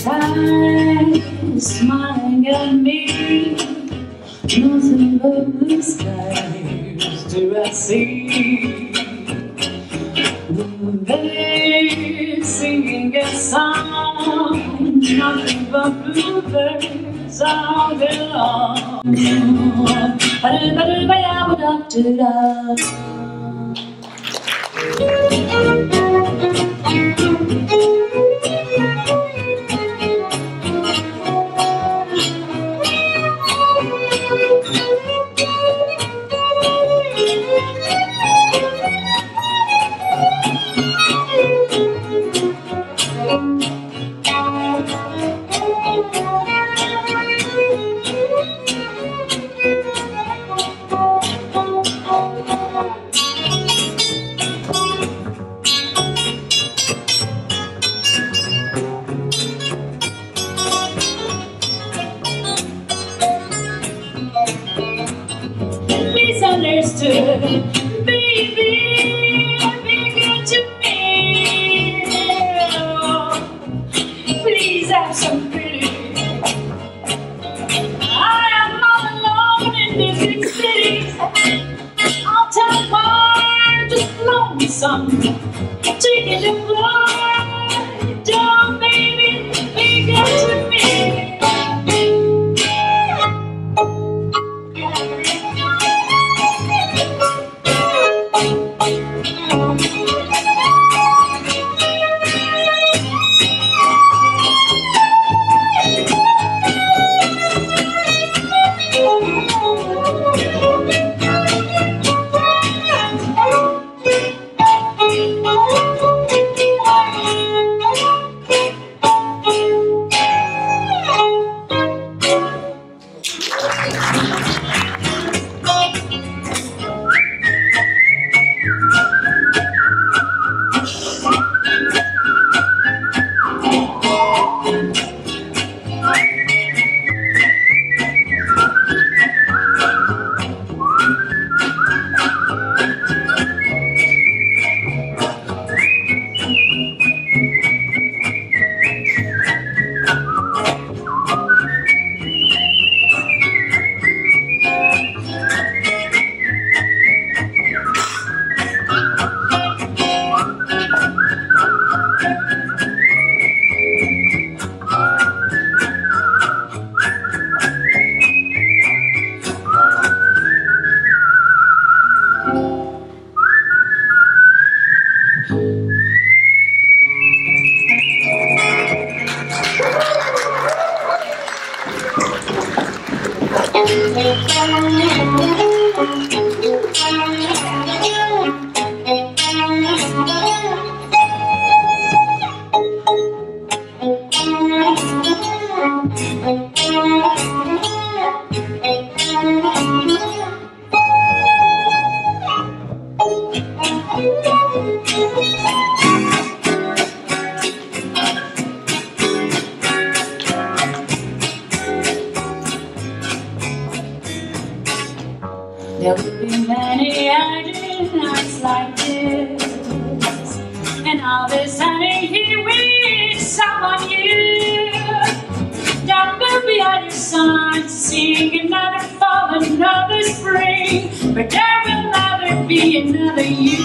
sky, smiling at me. Nothing but blue skies do I see. Bluebirds singing a song. Nothing but bluebirds all day long. Misunderstood, baby, be good to me. Please have some pity. I am all alone in this big city. I'll tell her just blow me some. Take it to fly, don't baby, be good to me. There will be many ideal nights like this, and I'll be standing here with someone new. That will be at your side, seeing another fall, another spring, but there will never be another you.